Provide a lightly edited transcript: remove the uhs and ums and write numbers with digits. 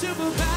superpower.